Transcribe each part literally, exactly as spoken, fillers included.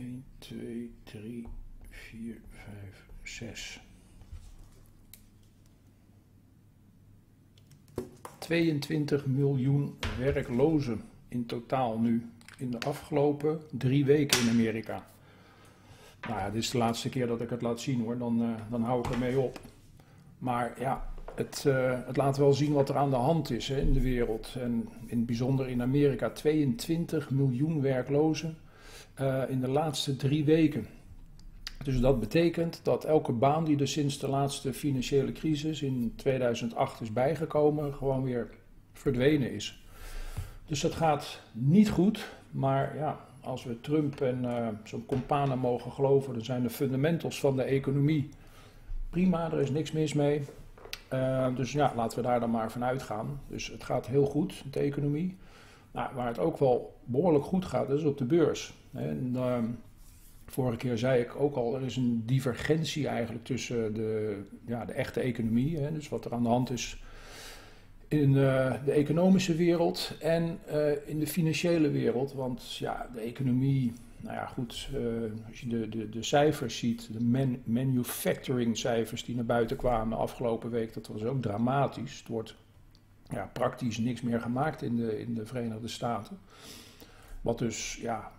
één, twee, drie, vier, vijf, zes. tweeëntwintig miljoen werklozen in totaal nu in de afgelopen drie weken in Amerika. Nou ja, dit is de laatste keer dat ik het laat zien hoor, dan, uh, dan hou ik ermee op. Maar ja, het, uh, het laat wel zien wat er aan de hand is hè, in de wereld. En in het bijzonder in Amerika, tweeëntwintig miljoen werklozen uh, in de laatste drie weken. Dus dat betekent dat elke baan die er sinds de laatste financiële crisis in tweeduizend acht is bijgekomen, gewoon weer verdwenen is. Dus dat gaat niet goed, maar ja, als we Trump en uh, zo'n companen mogen geloven, dan zijn de fundamentals van de economie prima, er is niks mis mee. Uh, dus ja, laten we daar dan maar van uitgaan. Dus het gaat heel goed, de economie. Nou, waar het ook wel behoorlijk goed gaat, dat is op de beurs. En, uh, vorige keer zei ik ook al, er is een divergentie eigenlijk tussen de, ja, de echte economie, hè, dus wat er aan de hand is in uh, de economische wereld en uh, in de financiële wereld. Want ja, de economie, nou ja goed, uh, als je de, de, de cijfers ziet, de man, manufacturing cijfers die naar buiten kwamen afgelopen week, dat was ook dramatisch. Het wordt ja, praktisch niks meer gemaakt in de, in de Verenigde Staten. Wat dus, ja...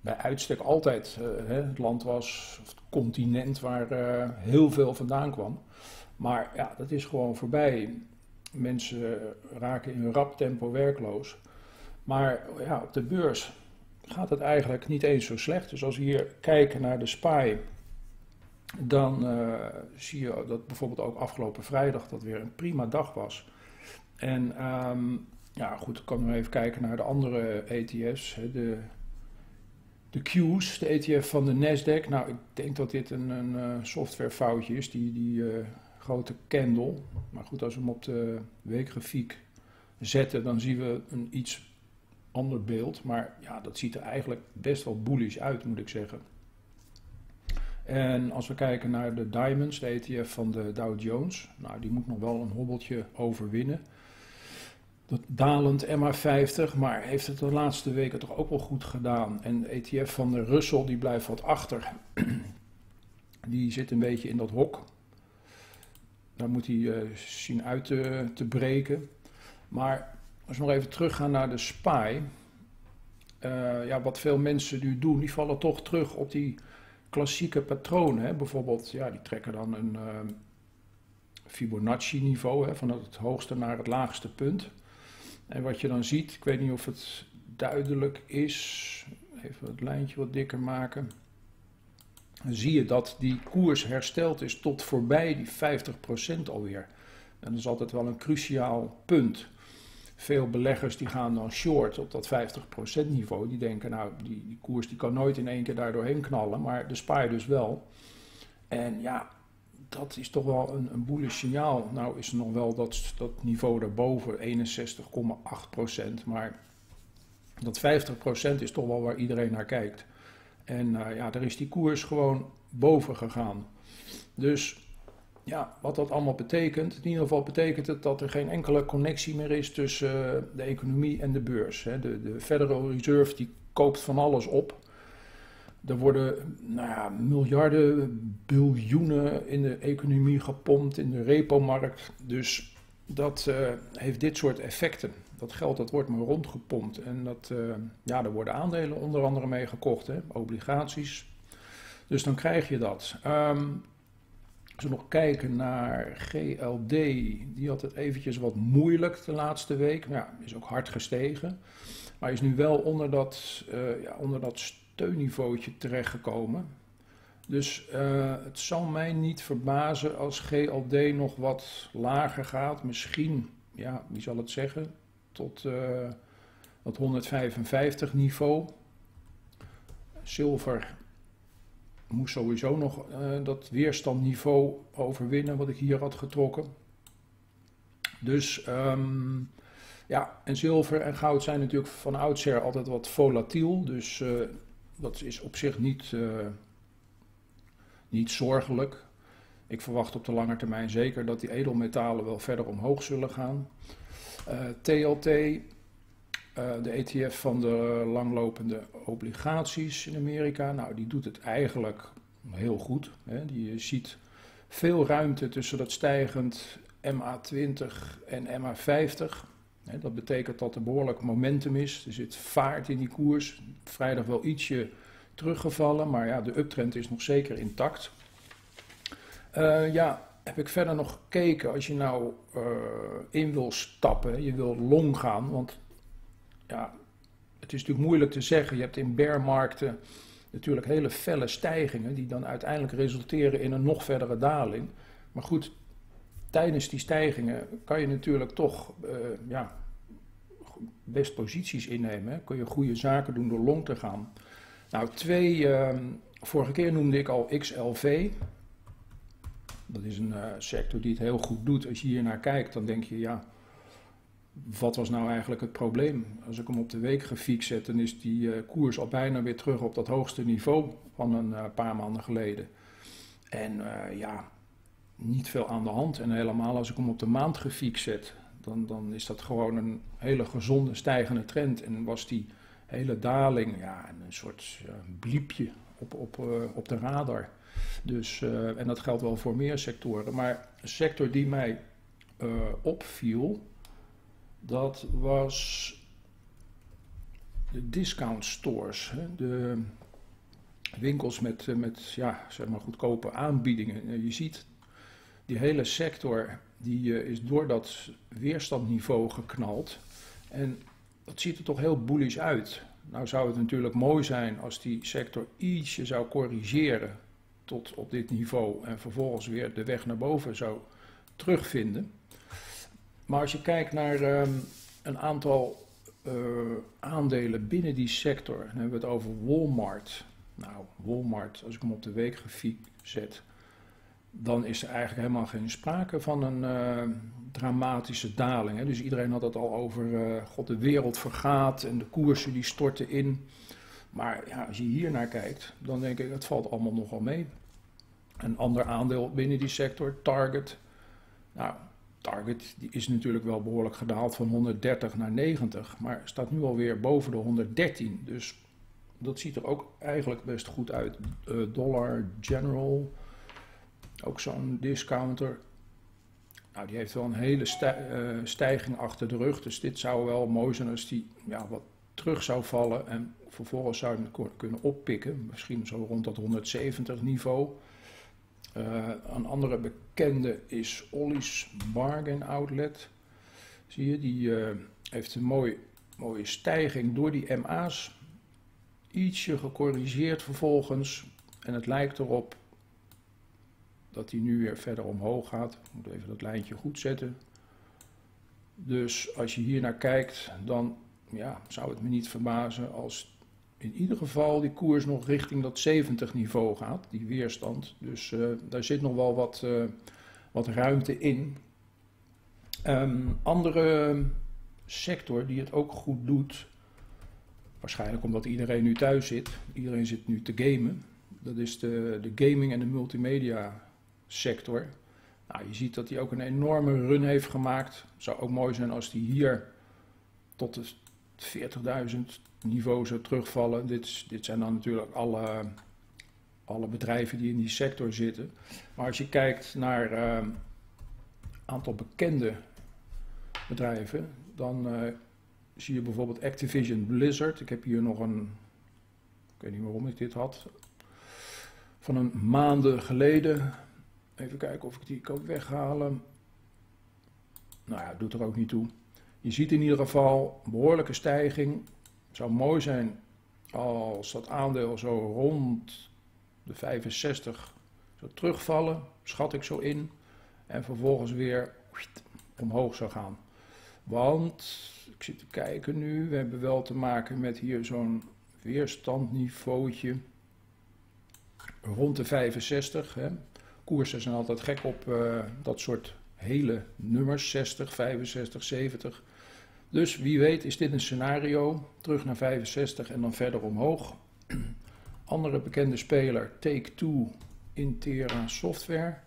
bij uitstek altijd uh, hè, het land was, of het continent waar uh, heel veel vandaan kwam. Maar ja, dat is gewoon voorbij. Mensen raken in een rap tempo werkloos. Maar ja, op de beurs gaat het eigenlijk niet eens zo slecht. Dus als we hier kijken naar de S P Y, dan uh, zie je dat bijvoorbeeld ook afgelopen vrijdag dat weer een prima dag was. En um, ja, goed, ik kan nog even kijken naar de andere E T F's, hè, de... de Q's, de E T F van de Nasdaq. Nou, ik denk dat dit een, een softwarefoutje is, die, die uh, grote candle. Maar goed, als we hem op de weekgrafiek zetten, dan zien we een iets ander beeld. Maar ja, dat ziet er eigenlijk best wel bullish uit, moet ik zeggen. En als we kijken naar de Diamonds, de E T F van de Dow Jones. Nou, die moet nog wel een hobbeltje overwinnen. Dat dalend M A vijftig, maar heeft het de laatste weken toch ook wel goed gedaan. En de E T F van de Russell, die blijft wat achter. Die zit een beetje in dat hok. Daar moet hij uh, zien uit te, te breken. Maar als we nog even teruggaan naar de S P Y. Uh, ja, wat veel mensen nu doen, die vallen toch terug op die klassieke patronen. Hè? Bijvoorbeeld, ja, die trekken dan een uh, Fibonacci niveau, van het hoogste naar het laagste punt. En wat je dan ziet, ik weet niet of het duidelijk is, even het lijntje wat dikker maken. Dan zie je dat die koers hersteld is tot voorbij die vijftig procent alweer. En dat is altijd wel een cruciaal punt. Veel beleggers die gaan dan short op dat vijftig procent niveau. Die denken, nou die, die koers die kan nooit in één keer daar doorheen knallen, maar de S P Y dus wel. En ja, dat is toch wel een, een bullish signaal. Nou is er nog wel dat, dat niveau daarboven, eenenzestig komma acht procent. Maar dat vijftig procent is toch wel waar iedereen naar kijkt. En uh, ja, daar is die koers gewoon boven gegaan. Dus ja, wat dat allemaal betekent. In ieder geval betekent het dat er geen enkele connectie meer is tussen uh, de economie en de beurs. Hè. De, de Federal Reserve die koopt van alles op. Er worden nou ja, miljarden, biljoenen in de economie gepompt, in de repo-markt. Dus dat uh, heeft dit soort effecten. Dat geld dat wordt maar rondgepompt. En dat, uh, ja, er worden aandelen onder andere mee gekocht, hè? Obligaties. Dus dan krijg je dat. Um, als we nog kijken naar G L D, die had het eventjes wat moeilijk de laatste week. Ja, is ook hard gestegen. Maar is nu wel onder dat, uh, ja, onder dat steunniveautje terechtgekomen. Dus uh, het zal mij niet verbazen als G L D nog wat lager gaat. Misschien, ja, wie zal het zeggen, tot uh, dat honderdvijfenvijftig niveau. Zilver moest sowieso nog uh, dat weerstandniveau overwinnen wat ik hier had getrokken. Dus um, ja, en zilver en goud zijn natuurlijk van oudsher altijd wat volatiel. Dus uh, dat is op zich niet, uh, niet zorgelijk. Ik verwacht op de lange termijn zeker dat die edelmetalen wel verder omhoog zullen gaan. Uh, T L T, Uh, de E T F van de langlopende obligaties in Amerika, nou, die doet het eigenlijk heel goed. Hè. Je ziet veel ruimte tussen dat stijgend M A twintig en M A vijftig. Hè, dat betekent dat er behoorlijk momentum is. Er zit vaart in die koers. Vrijdag wel ietsje teruggevallen, maar ja, de uptrend is nog zeker intact. Uh, ja, heb ik verder nog gekeken, als je nou uh, in wil stappen, je wil long gaan, want ja, het is natuurlijk moeilijk te zeggen. Je hebt in bearmarkten natuurlijk hele felle stijgingen die dan uiteindelijk resulteren in een nog verdere daling. Maar goed, tijdens die stijgingen kan je natuurlijk toch uh, ja, best posities innemen. Hè? Kun je goede zaken doen door long te gaan. Nou, twee, uh, vorige keer noemde ik al X L V. Dat is een uh, sector die het heel goed doet. Als je hier naar kijkt, dan denk je, ja, wat was nou eigenlijk het probleem? Als ik hem op de weekgrafiek zet, dan is die uh, koers al bijna weer terug op dat hoogste niveau van een uh, paar maanden geleden. En uh, ja, niet veel aan de hand. En helemaal als ik hem op de maandgrafiek zet, dan, dan is dat gewoon een hele gezonde stijgende trend. En was die hele daling, ja, een soort uh, bliepje op, op, uh, op de radar. Dus, uh, en dat geldt wel voor meer sectoren. Maar een sector die mij uh, opviel, dat was de discount stores. Hè? De winkels met, met ja, zeg maar goedkope aanbiedingen. Je ziet, die hele sector die, uh, is door dat weerstandniveau geknald. En dat ziet er toch heel bullish uit. Nou zou het natuurlijk mooi zijn als die sector ietsje zou corrigeren tot op dit niveau en vervolgens weer de weg naar boven zou terugvinden. Maar als je kijkt naar um, een aantal uh, aandelen binnen die sector, dan hebben we het over Walmart. Nou, Walmart, als ik hem op de weekgrafiek zet, dan is er eigenlijk helemaal geen sprake van een uh, dramatische daling. Hè? Dus iedereen had het al over, uh, god, de wereld vergaat en de koersen die storten in. Maar ja, als je hier naar kijkt, dan denk ik, het valt allemaal nogal mee. Een ander aandeel binnen die sector, Target. Nou, Target die is natuurlijk wel behoorlijk gedaald van honderddertig naar negentig, maar staat nu alweer boven de honderddertien. Dus dat ziet er ook eigenlijk best goed uit. Uh, Dollar General, ook zo'n discounter. Nou, die heeft wel een hele stij, uh, stijging achter de rug, dus dit zou wel mooi zijn als die ja, wat terug zou vallen en vervolgens zou je hem kunnen oppikken. Misschien zo rond dat honderdzeventig niveau. Uh, een andere bekende is Ollie's Bargain Outlet. Zie je, die uh, heeft een mooi, mooie stijging door die M A's. Ietsje gecorrigeerd vervolgens. En het lijkt erop dat hij nu weer verder omhoog gaat. Ik moet even dat lijntje goed zetten. Dus als je hier naar kijkt, dan ja, zou het me niet verbazen als in ieder geval die koers nog richting dat zeventig niveau gaat, die weerstand. Dus uh, daar zit nog wel wat, uh, wat ruimte in. Um, andere sector die het ook goed doet, waarschijnlijk omdat iedereen nu thuis zit, iedereen zit nu te gamen. Dat is de, de gaming en de multimedia sector. Nou, je ziet dat die ook een enorme run heeft gemaakt. Het zou ook mooi zijn als die hier tot de veertigduizend niveau zou terugvallen. Dit, dit zijn dan natuurlijk alle, alle bedrijven die in die sector zitten. Maar als je kijkt naar een uh, aantal bekende bedrijven, dan uh, zie je bijvoorbeeld Activision Blizzard. Ik heb hier nog een, ik weet niet waarom ik dit had, van een maanden geleden. Even kijken of ik die kan weghalen. Nou ja, doet er ook niet toe. Je ziet in ieder geval een behoorlijke stijging. Het zou mooi zijn als dat aandeel zo rond de vijfenzestig zou terugvallen, schat ik zo in, en vervolgens weer omhoog zou gaan. Want, ik zit te kijken nu, we hebben wel te maken met hier zo'n weerstandniveautje rond de vijfenzestig. Hè. Koersen zijn altijd gek op uh, dat soort hele nummers, zestig, vijfenzestig, zeventig. Dus wie weet is dit een scenario, terug naar vijfenzestig en dan verder omhoog. Andere bekende speler, Take-Two, Intera Software.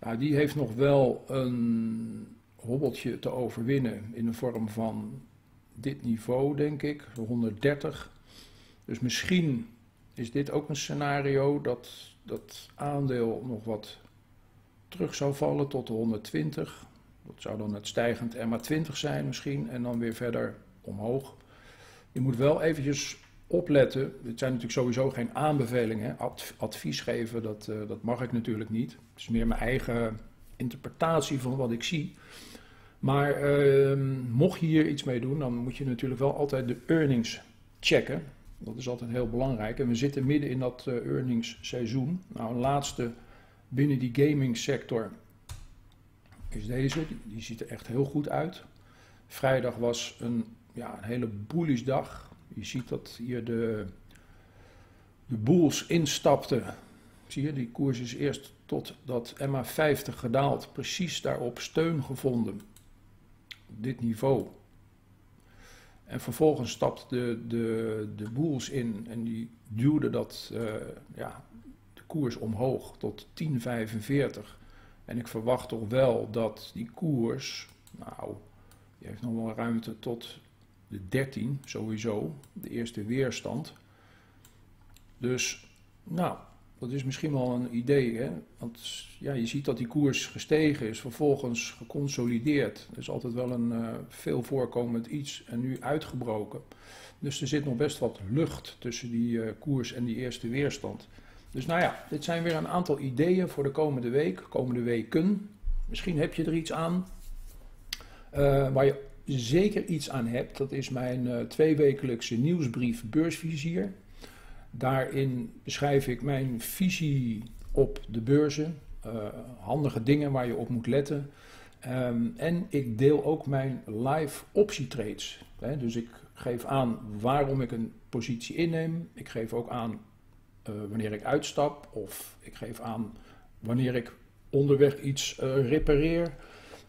Nou, die heeft nog wel een hobbeltje te overwinnen in de vorm van dit niveau, denk ik, honderddertig. Dus misschien is dit ook een scenario dat dat aandeel nog wat terug zou vallen tot de honderdtwintig. Dat zou dan het stijgend M A twintig zijn misschien en dan weer verder omhoog. Je moet wel eventjes opletten. Het zijn natuurlijk sowieso geen aanbevelingen. Ad, advies geven, dat, uh, dat mag ik natuurlijk niet. Het is meer mijn eigen interpretatie van wat ik zie. Maar uh, mocht je hier iets mee doen, dan moet je natuurlijk wel altijd de earnings checken. Dat is altijd heel belangrijk. En we zitten midden in dat uh, earnings seizoen. Nou, een laatste binnen die gaming sector is deze. Die, die ziet er echt heel goed uit. Vrijdag was een, ja, een hele bullish dag. Je ziet dat hier de, de bulls instapten. Zie je, die koers is eerst tot dat M A vijftig gedaald. Precies daarop steun gevonden. Op dit niveau. En vervolgens stapt de, de, de bulls in en die duwden dat, uh, ja, de koers omhoog tot tien vijfenveertig. En ik verwacht toch wel dat die koers, nou, die heeft nog wel ruimte tot de dertien sowieso, de eerste weerstand. Dus, nou, dat is misschien wel een idee, hè? Want ja, je ziet dat die koers gestegen is, vervolgens geconsolideerd. Dat is altijd wel een uh, veel voorkomend iets en nu uitgebroken. Dus er zit nog best wat lucht tussen die uh, koers en die eerste weerstand. Dus nou ja, dit zijn weer een aantal ideeën voor de komende week, komende weken. Misschien heb je er iets aan. Uh, waar je zeker iets aan hebt, dat is mijn uh, tweewekelijkse nieuwsbrief Beursvizier. Daarin beschrijf ik mijn visie op de beurzen, uh, handige dingen waar je op moet letten. Um, en ik deel ook mijn live optietrades. Hè? Dus ik geef aan waarom ik een positie inneem. Ik geef ook aan uh, wanneer ik uitstap of ik geef aan wanneer ik onderweg iets uh, repareer.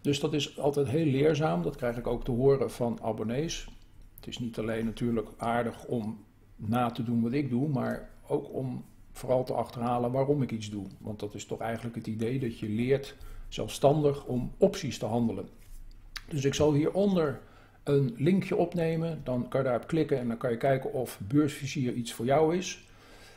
Dus dat is altijd heel leerzaam. Dat krijg ik ook te horen van abonnees. Het is niet alleen natuurlijk aardig om na te doen wat ik doe, maar ook om vooral te achterhalen waarom ik iets doe. Want dat is toch eigenlijk het idee dat je leert zelfstandig om opties te handelen. Dus ik zal hieronder een linkje opnemen, dan kan je daarop klikken en dan kan je kijken of Beursvizier iets voor jou is.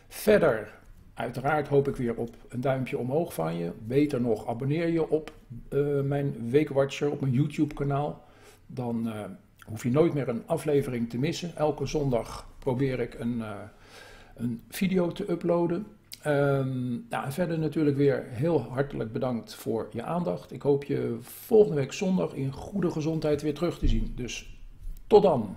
Verder, uiteraard hoop ik weer op een duimpje omhoog van je. Beter nog, abonneer je op uh, mijn Weekwatcher, op mijn YouTube kanaal. Dan uh, hoef je nooit meer een aflevering te missen. Elke zondag probeer ik een, uh, een video te uploaden. Um, nou, en verder natuurlijk weer heel hartelijk bedankt voor je aandacht. Ik hoop je volgende week zondag in goede gezondheid weer terug te zien. Dus tot dan!